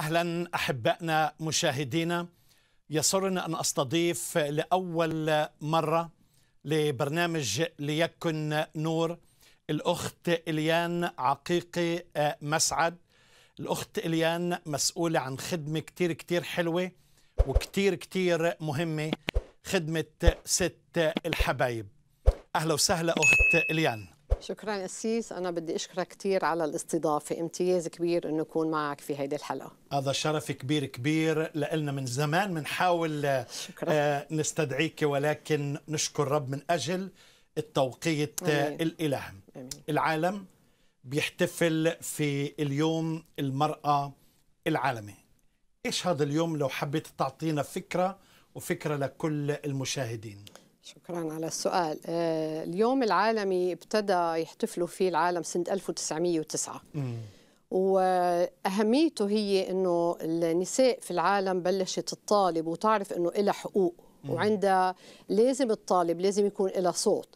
أهلا أحبائنا مشاهدينا، يسرني أن أستضيف لأول مرة لبرنامج ليكن نور الأخت إليان عقيقي مسعد. الأخت إليان مسؤولة عن خدمة كتير كتير حلوة وكتير كتير مهمة، خدمة ست الحبايب. أهلا وسهلا أخت إليان. شكرا أسيس، أنا بدي أشكرك كتير على الاستضافة، امتياز كبير إنه أكون معك في هيدي الحلقة. هذا شرف كبير كبير لإلنا، من زمان بنحاول نستدعيك ولكن نشكر رب من أجل التوقيت الإلهي. العالم بيحتفل في اليوم المرأة العالمي، إيش هذا اليوم لو حبيت تعطينا فكرة وفكرة لكل المشاهدين؟ شكرا على السؤال. اليوم العالمي ابتدى يحتفلوا فيه العالم سنة 1909، وأهميته هي أنه النساء في العالم بلشت تطالب وتعرف أنه إلها حقوق وعندها، لازم الطالب لازم يكون إلها صوت.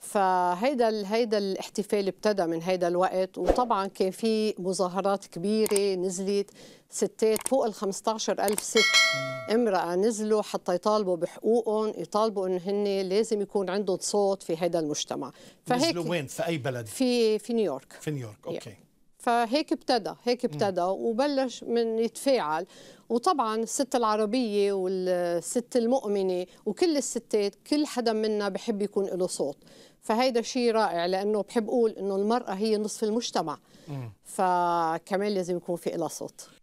فهيدا الاحتفال ابتدى من هيدا الوقت، وطبعا كان في مظاهرات كبيره، نزلت ستات فوق ال 15,000 ست امراه نزلوا حتى يطالبوا بحقوقهم، يطالبوا انه هن لازم يكون عندهم صوت في هيدا المجتمع. فهيك نزلوا وين؟ في اي بلد؟ في نيويورك. في نيويورك، اوكي. فهيك ابتدى وبلش من يتفاعل. وطبعا الست العربيه والست المؤمنه وكل الستات، كل حدا منا بحب يكون له صوت. فهيدا شيء رائع، لانه بحب اقول انه المراه هي نصف المجتمع، فكمان لازم يكون في لها صوت.